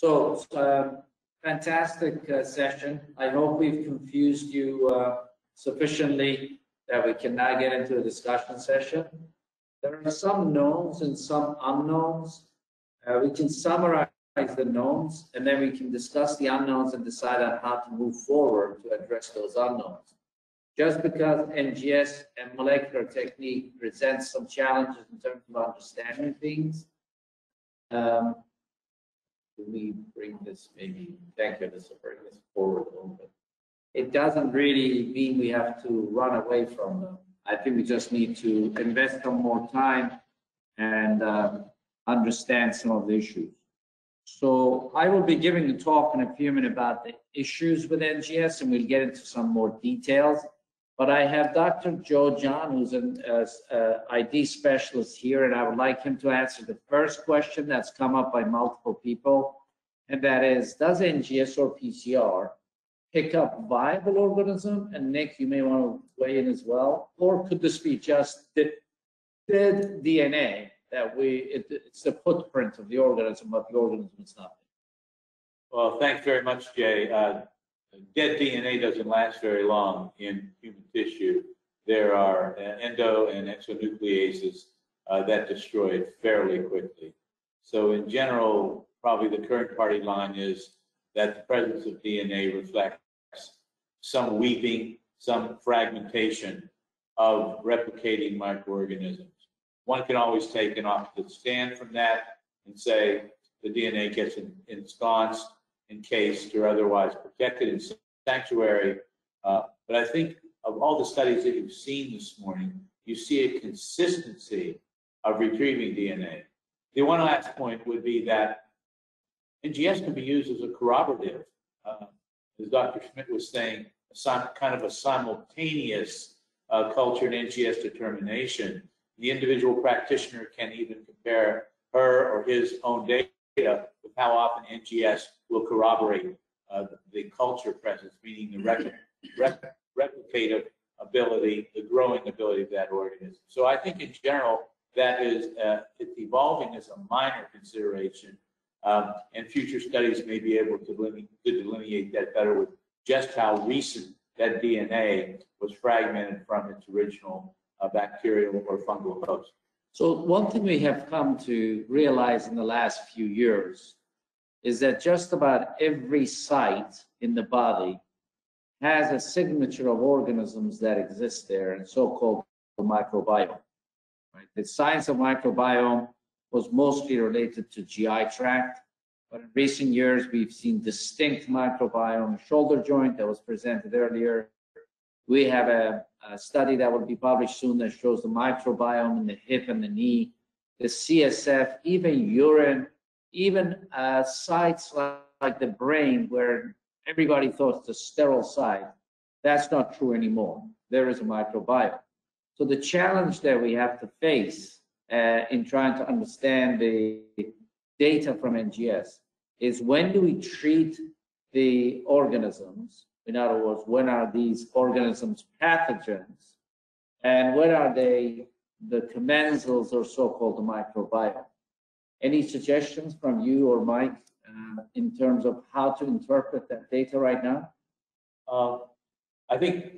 So fantastic session. I hope we've confused you sufficiently that we can now get into a discussion session. There are some knowns and some unknowns. We can summarize the knowns, and then we can discuss the unknowns and decide on how to move forward to address those unknowns. Just because NGS and molecular technique presents some challenges in terms of understanding things. We bring this maybe, thank you, this will bring this forward a little bit. It doesn't really mean we have to run away from them. I think we just need to invest some more time and understand some of the issues. So I will be giving a talk in a few minutes about the issues with NGS, and we'll get into some more details. But I have Dr. Joe John, who's an ID specialist here, and I would like him to answer the first question that's come up by multiple people, and that is, does NGS or PCR pick up viable organism? And Nick, you may want to weigh in as well. Or could this be just the dead DNA that it's the footprint of the organism, but the organism is not? Well, thanks very much, Jay. Dead DNA doesn't last very long in human tissue. There are endo and exonucleases that destroy it fairly quickly. So in general, probably the current party line is that the presence of DNA reflects some weaving, some fragmentation of replicating microorganisms. One can always take an opposite stand from that and say the DNA gets ensconced, encased, or otherwise protected in sanctuary. But I think of all the studies that you've seen this morning, you see a consistency of retrieving DNA. The one last point would be that NGS can be used as a corroborative. As Dr. Schmidt was saying, kind of a simultaneous culture and NGS determination. The individual practitioner can even compare her or his own data with how often NGS will corroborate the culture presence, meaning the replicative ability, the growing ability of that organism. So I think in general, that is, it's evolving as a minor consideration, and future studies may be able to delineate that better with just how recent that DNA was fragmented from its original bacterial or fungal host. So one thing we have come to realize in the last few years is that just about every site in the body has a signature of organisms that exist there, and so-called the microbiome. Right? The science of microbiome was mostly related to GI tract, but in recent years we've seen distinct microbiome. Shoulder joint that was presented earlier. We have a study that will be published soon that shows the microbiome in the hip and the knee, the CSF, even urine, even sites like the brain, where everybody thought it's a sterile site. That's not true anymore. There is a microbiome. So the challenge that we have to face in trying to understand the data from NGS is, when do we treat the organisms? In other words, when are these organisms pathogens, and when are they the commensals or so-called microbiome? Any suggestions from you or Mike in terms of how to interpret that data right now? I think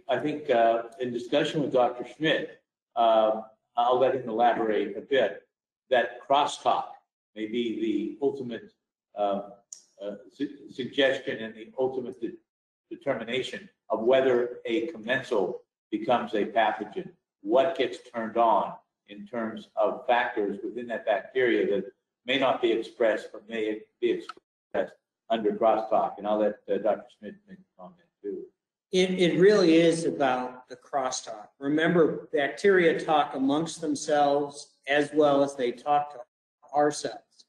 in discussion with Dr. Schmidt, I'll let him elaborate a bit, that crosstalk may be the ultimate suggestion and the ultimate determination of whether a commensal becomes a pathogen. What gets turned on in terms of factors within that bacteria that may not be expressed, but may be expressed under crosstalk? And I'll let Dr. Schmidt make a comment too. It really is about the crosstalk. Remember, bacteria talk amongst themselves as well as they talk to ourselves.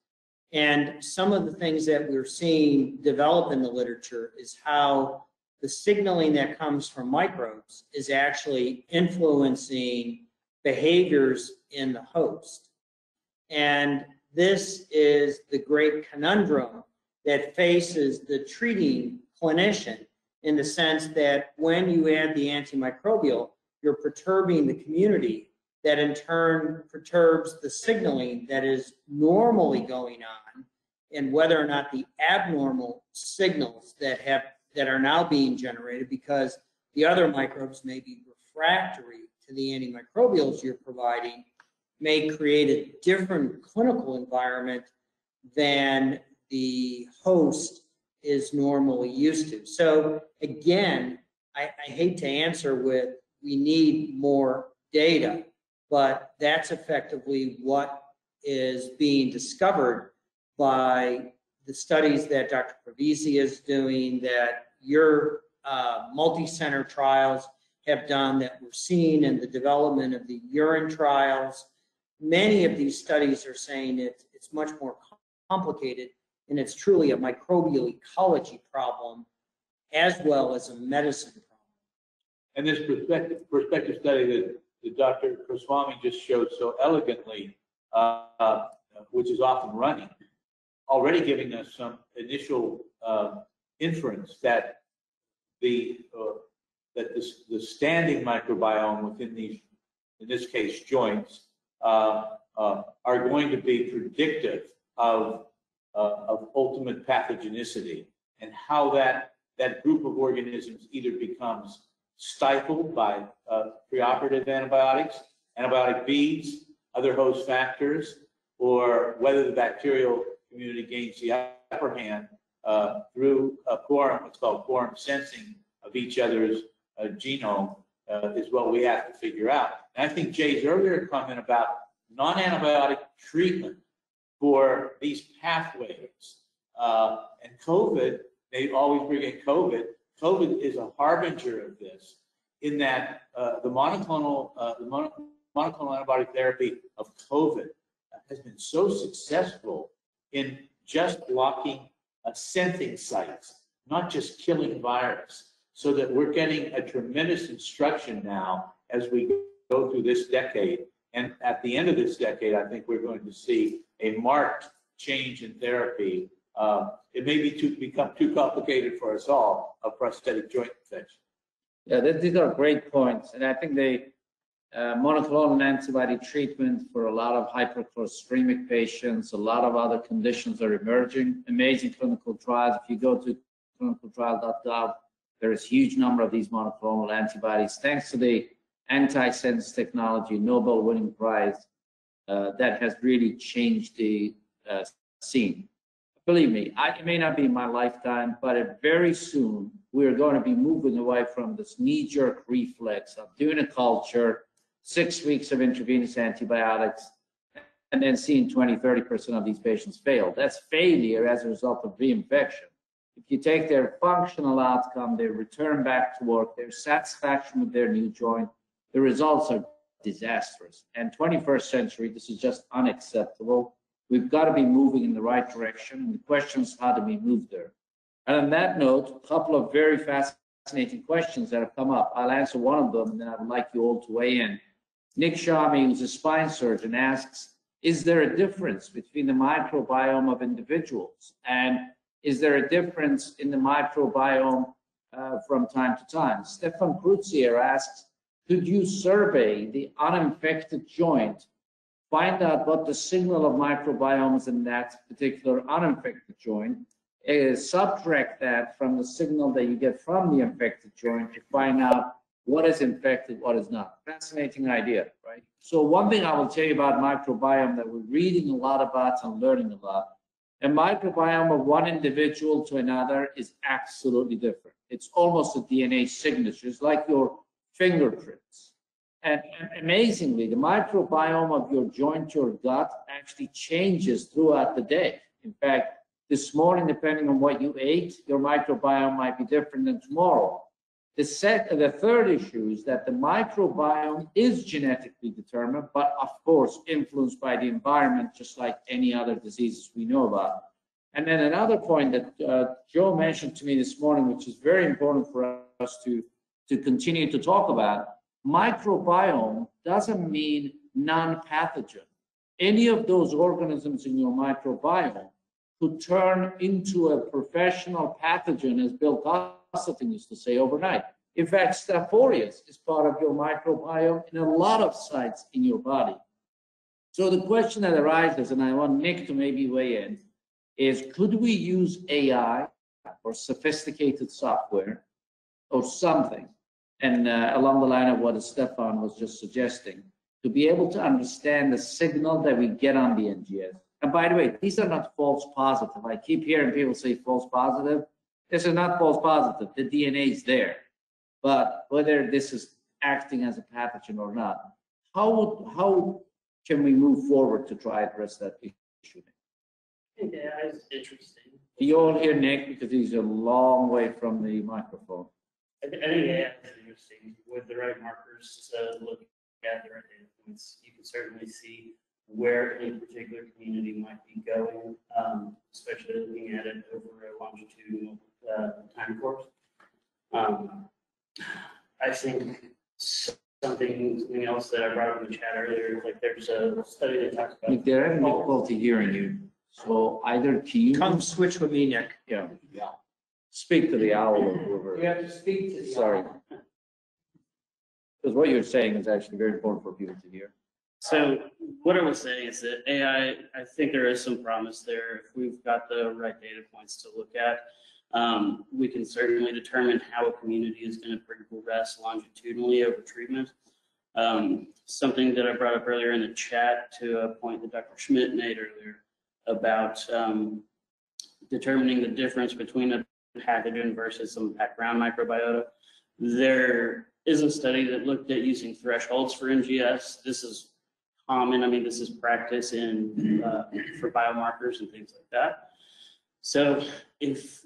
And some of the things that we're seeing develop in the literature is how the signaling that comes from microbes is actually influencing behaviors in the host. And this is the great conundrum that faces the treating clinician, in the sense that when you add the antimicrobial, you're perturbing the community, that in turn perturbs the signaling that is normally going on and whether or not the abnormal signals that are now being generated, because the other microbes may be refractory to the antimicrobials you're providing, may create a different clinical environment than the host is normally used to. So again, I hate to answer with, we need more data, but that's effectively what is being discovered by the studies that Dr. Provisi is doing, that your multi-center trials have done, that we're seeing in the development of the urine trials. Many of these studies are saying it's much more complicated, and it's truly a microbial ecology problem as well as a medicine problem. And this prospective study that Dr. Kriswamy just showed so elegantly, which is often running, already giving us some initial inference that the standing microbiome within these, in this case, joints, are going to be predictive of ultimate pathogenicity, and how that group of organisms either becomes stifled by preoperative antibiotics, antibiotic beads, other host factors, or whether the bacterial community gains the upper hand through a quorum, what's called quorum sensing of each other's genome, is what we have to figure out. And I think Jay's earlier comment about non-antibiotic treatment for these pathways, and COVID, they always bring in COVID. COVID is a harbinger of this, in that the monoclonal antibody therapy of COVID has been so successful in just blocking sensing sites, not just killing virus, so that we're getting a tremendous instruction now as we go through this decade. And at the end of this decade, I think we're going to see a marked change in therapy. It may be become too complicated for us all, a prosthetic joint infection. Yeah, these are great points. And I think the monoclonal antibody treatment for a lot of hypercholesterolemia patients, a lot of other conditions are emerging. Amazing clinical trials. If you go to clinicaltrial.gov, there is a huge number of these monoclonal antibodies. Thanks to the antisense technology, Nobel winning prize, that has really changed the scene. Believe me, it may not be in my lifetime, but very soon we're going to be moving away from this knee-jerk reflex of doing a culture, 6 weeks of intravenous antibiotics, and then seeing 20, 30% of these patients fail. That's failure as a result of reinfection. If you take their functional outcome, their return back to work, their satisfaction with their new joint, the results are disastrous. And 21st century, this is just unacceptable. We've got to be moving in the right direction, and the question is, how do we move there? And on that note, a couple of very fascinating questions that have come up. I'll answer one of them, and then I would like you all to weigh in. Nick Shami, who's a spine surgeon, asks, is there a difference between the microbiome of individuals, and is there a difference in the microbiome from time to time? Stefan Krutzier asks, could you survey the uninfected joint, find out what the signal of microbiome is in that particular uninfected joint, subtract that from the signal that you get from the infected joint to find out what is infected, what is not? Fascinating idea, right? So one thing I will tell you about microbiome that we're reading a lot about and learning about, a microbiome of one individual to another is absolutely different. It's almost a DNA signature. It's like your fingerprints. And amazingly, the microbiome of your joint, your gut, actually changes throughout the day. In fact, this morning, depending on what you ate, your microbiome might be different than tomorrow. The third issue is that the microbiome is genetically determined, but of course influenced by the environment, just like any other diseases we know about. And then another point that Joe mentioned to me this morning, which is very important for us to continue to talk about, microbiome doesn't mean non-pathogen. Any of those organisms in your microbiome could turn into a professional pathogen, as Bill Cosleton used to say, overnight. In fact, Staph aureus is part of your microbiome in a lot of sites in your body. So the question that arises, and I want Nick to maybe weigh in, is, could we use AI or sophisticated software or something, and along the line of what Stefan was just suggesting, to be able to understand the signal that we get on the NGS? And by the way, these are not false positive. I keep hearing people say false positive. This is not false positive. The DNA is there. But whether this is acting as a pathogen or not, how can we move forward to try to address that issue? Yeah, it's interesting. Do you all hear Nick? Because he's a long way from the microphone. I think AI is interesting. With the right markers to look at the right data points, you can certainly see where any particular community might be going, especially looking at it over a longitudinal time course. I think something else that I brought up in the chat earlier is like there's a study that talks about. If they're having difficulty hearing you, so either team. Come switch with me, Nick. Yeah. Yeah. Speak to the owl or whoever. You have to speak to the owl. Sorry. Because what you're saying is actually very important for people to hear. So what I was saying is that AI, I think there is some promise there. If we've got the right data points to look at, we can certainly determine how a community is going to progress longitudinally over treatment. Something that I brought up earlier in the chat to a point that Dr. Schmidt made earlier about determining the difference between a pathogen versus some background microbiota. There is a study that looked at using thresholds for NGS. This is common. I mean, this is practice in for biomarkers and things like that. So if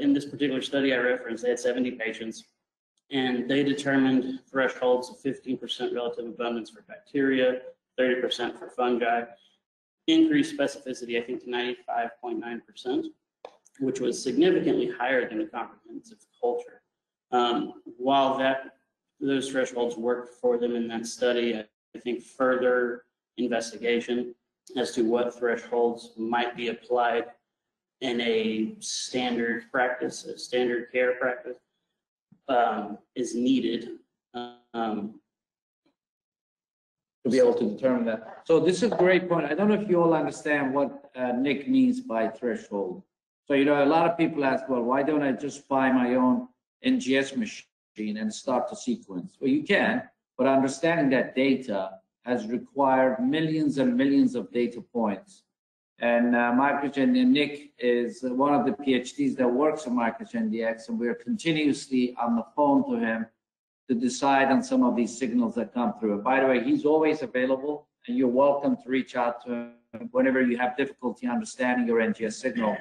in this particular study I referenced, they had 70 patients, and they determined thresholds of 15% relative abundance for bacteria, 30% for fungi, increased specificity, I think, to 95.9%, which was significantly higher than a comprehensive culture. While those thresholds worked for them in that study, I think further investigation as to what thresholds might be applied in a standard practice, a standard care practice, is needed to be able to determine that. So this is a great point. I don't know if you all understand what Nick means by threshold. So, you know, a lot of people ask, well, why don't I just buy my own NGS machine and start to sequence? Well, you can. But understanding that data has required millions and millions of data points. And Microgen and Nick is one of the PhDs that works on Microgen DX, and we're continuously on the phone to him to decide on some of these signals that come through. And by the way, he's always available, and you're welcome to reach out to him whenever you have difficulty understanding your NGS signal.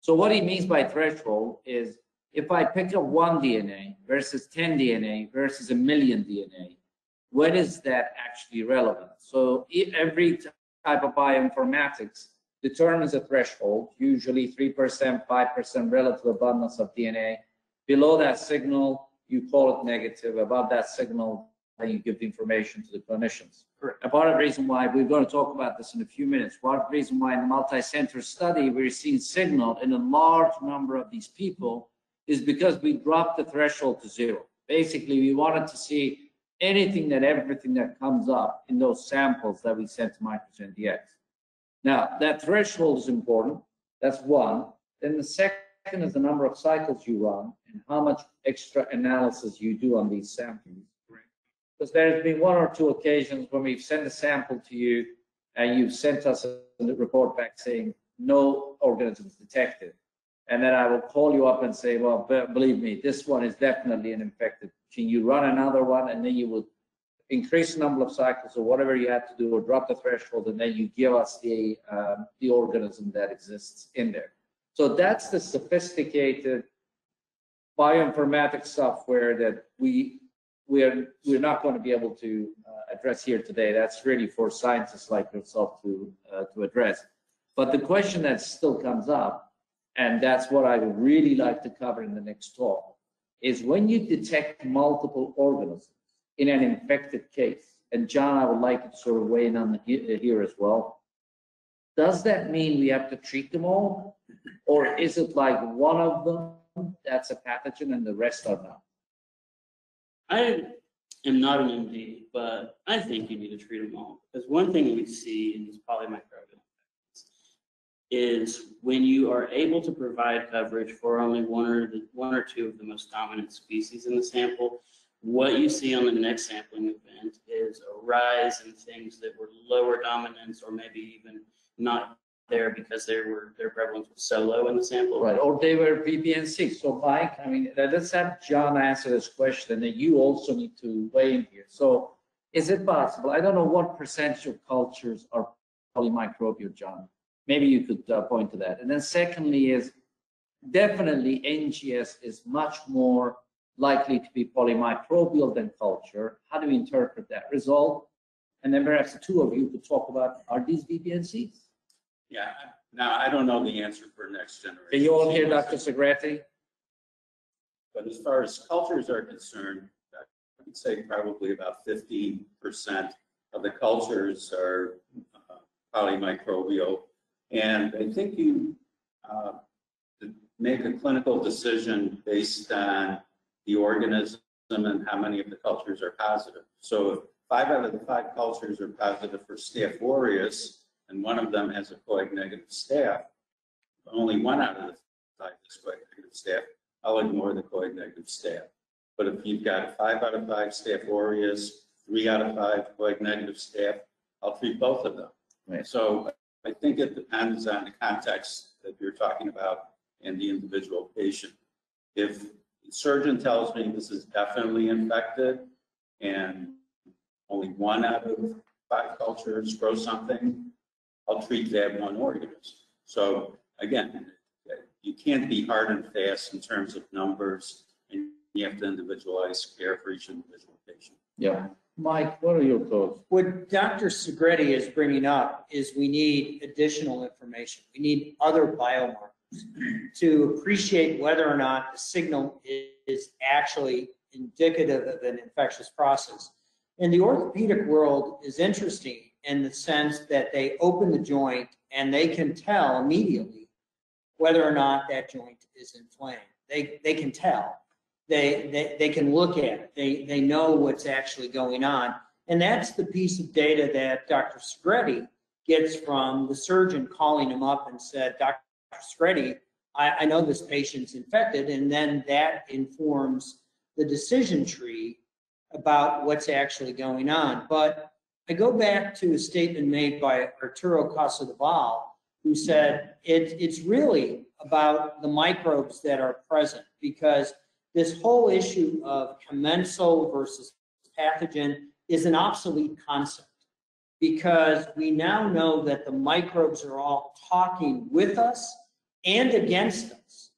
So what he means by threshold is if I pick up one DNA versus 10 DNA versus a million DNA, when is that actually relevant? So every type of bioinformatics determines a threshold, usually 3%, 5% relative abundance of DNA. Below that signal, you call it negative. Above that signal, then you give the information to the clinicians. Correct. And part of the reason why, we're going to talk about this in a few minutes, part of the reason why in the multi-center study, we're seeing signal in a large number of these people is because we dropped the threshold to zero. Basically, we wanted to see anything and everything that comes up in those samples that we sent to Microgen DX. Now, that threshold is important. That's one. Then the second is the number of cycles you run and how much extra analysis you do on these samples. Right. Because there's been one or two occasions when we've sent a sample to you and you've sent us a report back saying no organisms detected. And then I will call you up and say, well, believe me, this one is definitely an infected. Can you run another one? And then you will increase the number of cycles or whatever you have to do or drop the threshold, and then you give us the organism that exists in there. So that's the sophisticated bioinformatics software that we're not going to be able to address here today. That's really for scientists like yourself to address. But the question that still comes up, and that's what I would really like to cover in the next talk, is when you detect multiple organisms in an infected case, and John, I would like you to sort of weigh in on here as well, does that mean we have to treat them all? Or is it like one of them that's a pathogen and the rest are not? I am not an MD, but I think you need to treat them all. Because one thing we see is polymicrobial is when you are able to provide coverage for only one or two of the most dominant species in the sample, what you see on the next sampling event is a rise in things that were lower dominance or maybe even not there because their prevalence was so low in the sample. Right, or they were VPN6. So Mike, I mean, let's have John answer this question, and you also need to weigh in here. So is it possible? I don't know what percentage of cultures are polymicrobial, John. Maybe you could point to that. And then secondly is definitely NGS is much more likely to be polymicrobial than culture. How do we interpret that result? And then perhaps the two of you could talk about, are these VPNCs? Yeah, now I don't know the answer for next generation. Are you all here, Dr. Segreti? But as far as cultures are concerned, I would say probably about 15% of the cultures are polymicrobial. And I think you make a clinical decision based on the organism and how many of the cultures are positive. So if 5 out of the 5 cultures are positive for Staph aureus, and one of them has a coag-negative staph, only 1 out of the 5 is coag-negative staph, I'll ignore the coag-negative staph. But if you've got 5 out of 5 Staph aureus, 3 out of 5 coag-negative staph, I'll treat both of them. Right. So I think it depends on the context that you're talking about and the individual patient. If the surgeon tells me this is definitely infected and only 1 out of 5 cultures grow something, I'll treat that one organism. So again, you can't be hard and fast in terms of numbers, and you have to individualize care for each individual patient. Yeah. Mike, what are your thoughts? What Dr. Segreti is bringing up is we need additional information. We need other biomarkers to appreciate whether or not the signal is actually indicative of an infectious process. And the orthopedic world is interesting in the sense that they open the joint and they can tell immediately whether or not that joint is inflamed. They can tell. They can look at it. They know what's actually going on. And that's the piece of data that Dr. Segreti gets from the surgeon calling him up and said, Dr. Segreti, I know this patient's infected. And then that informs the decision tree about what's actually going on. But I go back to a statement made by Arturo Casadevall, who said it's really about the microbes that are present, because this whole issue of commensal versus pathogen is an obsolete concept, because we now know that the microbes are all talking with us and against us.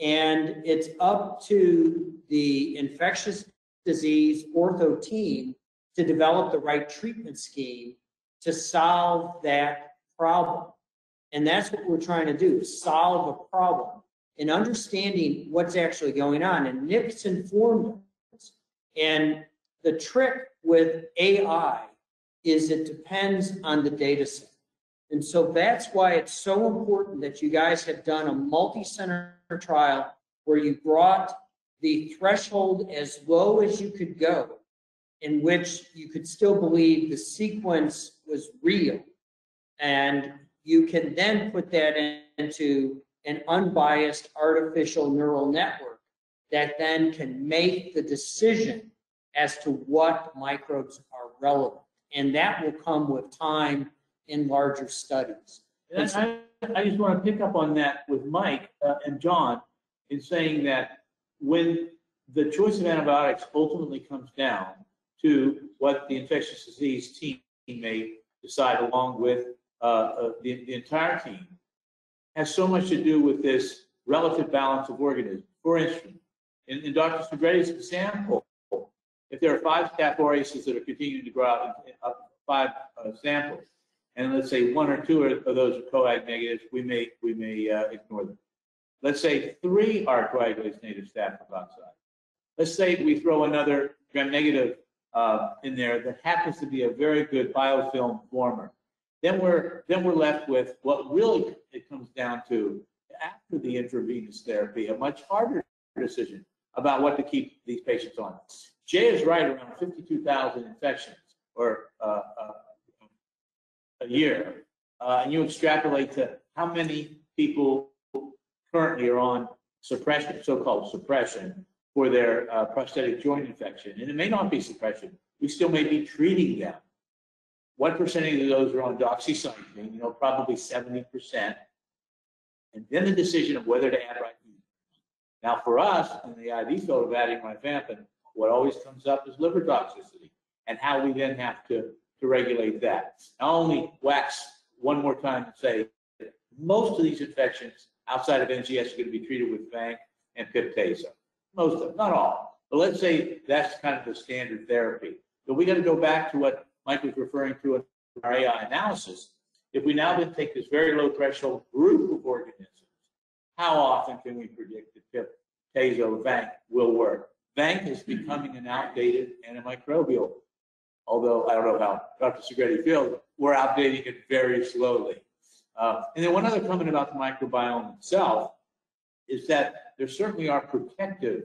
And it's up to the infectious disease ortho team to develop the right treatment scheme to solve that problem. And that's what we're trying to do, solve a problem and understanding what's actually going on. And NIPS informed us. And the trick with AI is it depends on the data set. And so that's why it's so important that you guys have done a multi-center trial where you brought the threshold as low as you could go, in which you could still believe the sequence was real. And you can then put that into an unbiased artificial neural network that then can make the decision as to what microbes are relevant. And that will come with time in larger studies. And I just want to pick up on that with Mike and John in saying that when the choice of antibiotics ultimately comes down to what the infectious disease team may decide, along with the entire team, has so much to do with this relative balance of organisms. For instance, in Dr. Segreti's example, if there are 5 Staph aureus that are continuing to grow out in up 5 samples, and let's say 1 or 2 of those are coag negatives, we may ignore them. Let's say 3 are coagulase native Staph aureus. Let's say we throw another gram-negative in there that happens to be a very good biofilm former. Then we're left with what really it comes down to after the intravenous therapy, a much harder decision about what to keep these patients on. Jay is right around 52,000 infections or a year, and you extrapolate to how many people currently are on suppression, so-called suppression, for their prosthetic joint infection? And it may not be suppression. We still may be treating them. What percentage of those are on doxycycline? You know, probably 70%. And then the decision of whether to add rifampin. Now, for us, in the IV field of adding rifampin, what always comes up is liver toxicity and how we then have to regulate that. I'll only wax one more time and say that most of these infections outside of NGS are going to be treated with Vanc and Pip-Tazo. Most of them, not all. But let's say that's kind of the standard therapy. But we got to go back to what Mike was referring to in our AI analysis. If we now then take this very low threshold group of organisms, how often can we predict that Pip-Tazo Vanc will work? Vanc is becoming an outdated antimicrobial. Although I don't know how Dr. Segretti feels, we're outdating it very slowly. And then one other comment about the microbiome itself is that there certainly are protective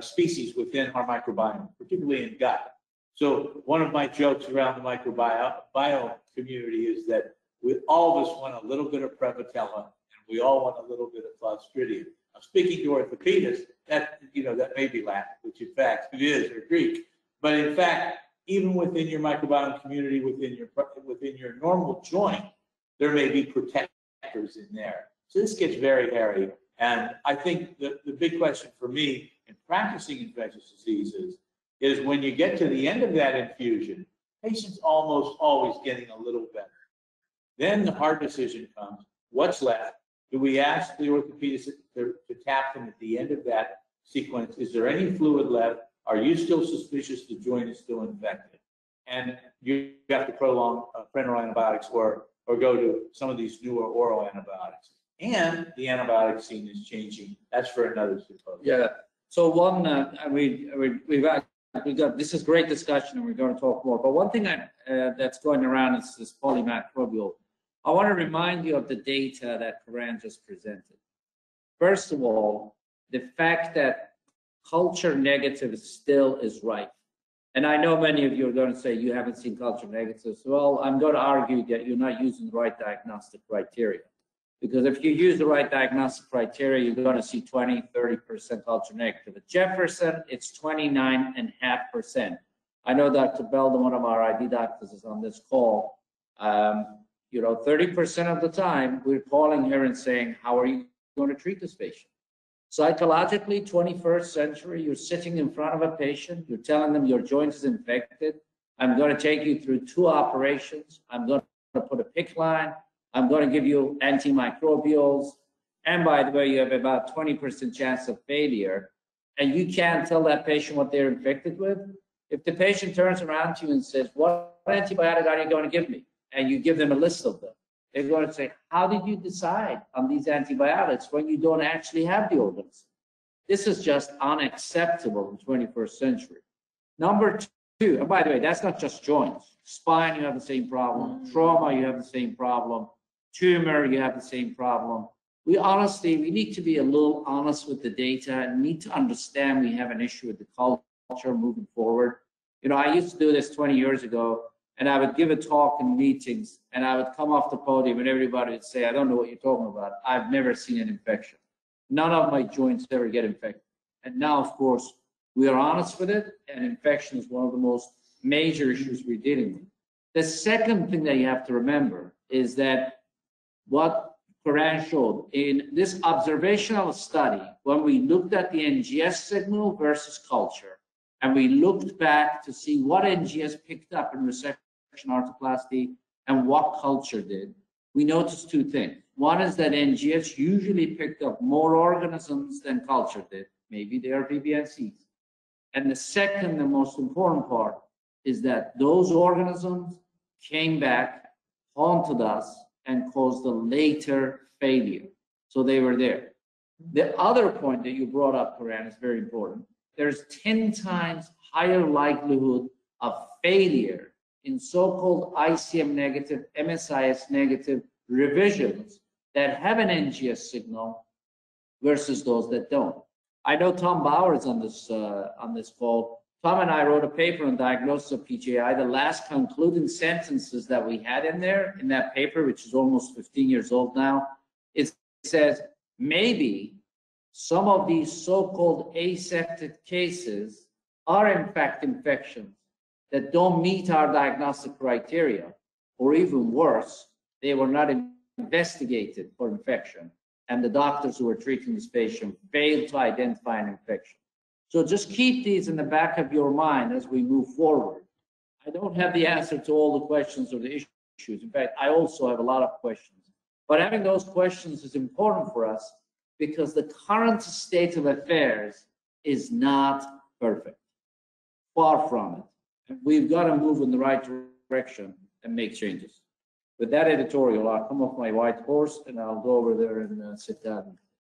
species within our microbiome, particularly in gut. So one of my jokes around the microbiome community is that we all of us want a little bit of Prevotella, and we all want a little bit of Clostridium. Now, speaking to orthopedists, that that may be Latin, which in fact it is, or Greek, but in fact, even within your microbiome community, within your normal joint, there may be protectors in there. So this gets very hairy. And I think the big question for me in practicing infectious diseases is when you get to the end of that infusion, patients almost always getting a little better. Then the hard decision comes, what's left? Do we ask the orthopedist to tap them at the end of that sequence? Is there any fluid left? Are you still suspicious the joint is still infected? And you have to prolong parenteral antibiotics or go to some of these newer oral antibiotics. And the antibiotic scene is changing. That's for another symposium. Yeah. So one, we've got, this is great discussion, and we're going to talk more. But one thing that's going around is this polymicrobial. I want to remind you of the data that Karan just presented. First of all, the fact that culture negative still is rife. And I know many of you are going to say you haven't seen culture negatives. Well, I'm going to argue that you're not using the right diagnostic criteria. Because if you use the right diagnostic criteria, you're going to see 20, 30% culture negative. At Jefferson, it's 29.5%. I know Dr. Belden, one of our ID doctors, is on this call. 30% of the time, we're calling her and saying, how are you going to treat this patient? Psychologically, 21st century, you're sitting in front of a patient, you're telling them your joint is infected, I'm going to take you through 2 operations, I'm going to put a PICC line, I'm going to give you antimicrobials, and by the way, you have about 20% chance of failure, and you can't tell that patient what they're infected with. If the patient turns around to you and says, what antibiotic are you going to give me? And you give them a list of them. They're going to say, how did you decide on these antibiotics when you don't actually have the organism? This is just unacceptable in the 21st century. Number 2, and by the way, that's not just joints. Spine, you have the same problem. Trauma, you have the same problem. Tumor, you have the same problem. We need to be a little honest with the data and need to understand we have an issue with the culture moving forward. I used to do this 20 years ago. And I would give a talk in meetings, and I would come off the podium, and everybody would say, I don't know what you're talking about. I've never seen an infection. None of my joints ever get infected. And now, of course, we are honest with it, and infection is one of the most major issues we're dealing with. The second thing that you have to remember is that what Karan showed in this observational study, when we looked at the NGS signal versus culture, and we looked back to see what NGS picked up in resection arthroplasty and what culture did, we noticed 2 things. One is that NGS usually picked up more organisms than culture did. Maybe they are PBNCs. And the second and most important part is that those organisms came back, haunted us, and caused a later failure. So they were there. The other point that you brought up, Karan, is very important. There's 10 times higher likelihood of failure in so-called ICM negative, MSIS negative revisions that have an NGS signal versus those that don't. I know Tom Bauer is on this call. Tom and I wrote a paper on diagnosis of PJI. The last concluding sentences that we had in there, in that paper, which is almost 15 years old now, it says, maybe some of these so-called aseptic cases are in fact infections that don't meet our diagnostic criteria, or even worse, they were not investigated for infection, and the doctors who were treating this patient failed to identify an infection. So just keep these in the back of your mind as we move forward. I don't have the answer to all the questions or the issues. In fact, I also have a lot of questions. But having those questions is important for us because the current state of affairs is not perfect. Far from it. And we've got to move in the right direction and make changes. With that editorial, I'll come off my white horse and I'll go over there and sit down.